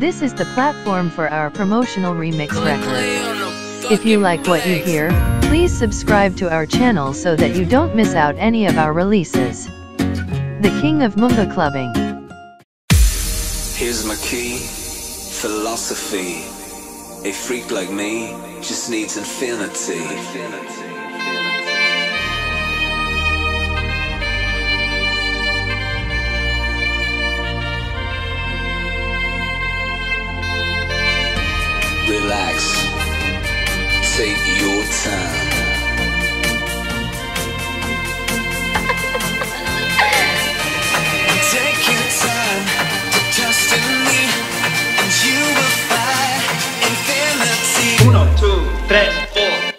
This is the platform for our promotional remix record. If you like what you hear, please subscribe to our channel so that you don't miss out any of our releases. The King of Moombah Clubbing. Here's my key, philosophy. A freak like me just needs infinity. Relax, take your time. Take your time to trust in me, and you will find infinity. 1, 2, 3, 4.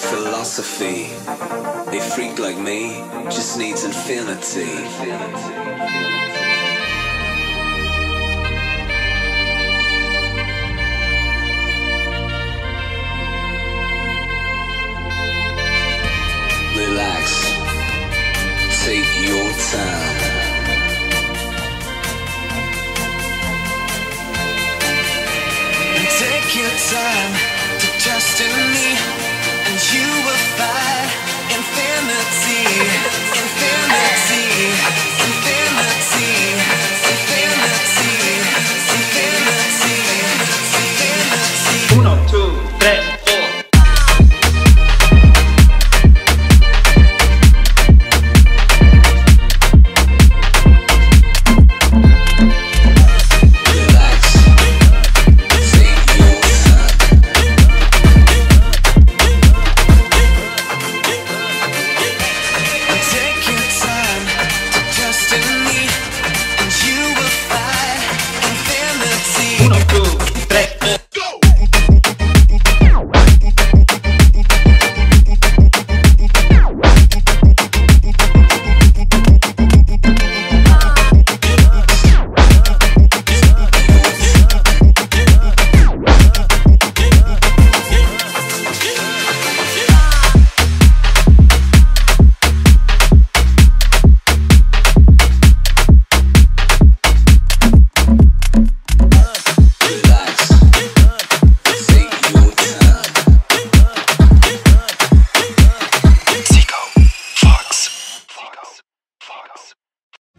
Philosophy, a freak like me just needs infinity. Relax, take your time. Take your time to trust in me. You will find infinity, infinity, infinity, infinity, infinity, infinity. 1, 2, 3.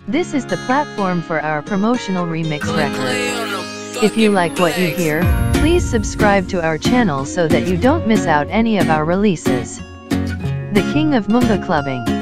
This is the platform for our promotional remix record. If you like what you hear, please subscribe to our channel so that you don't miss out any of our releases. The King of Moombah Clubbing.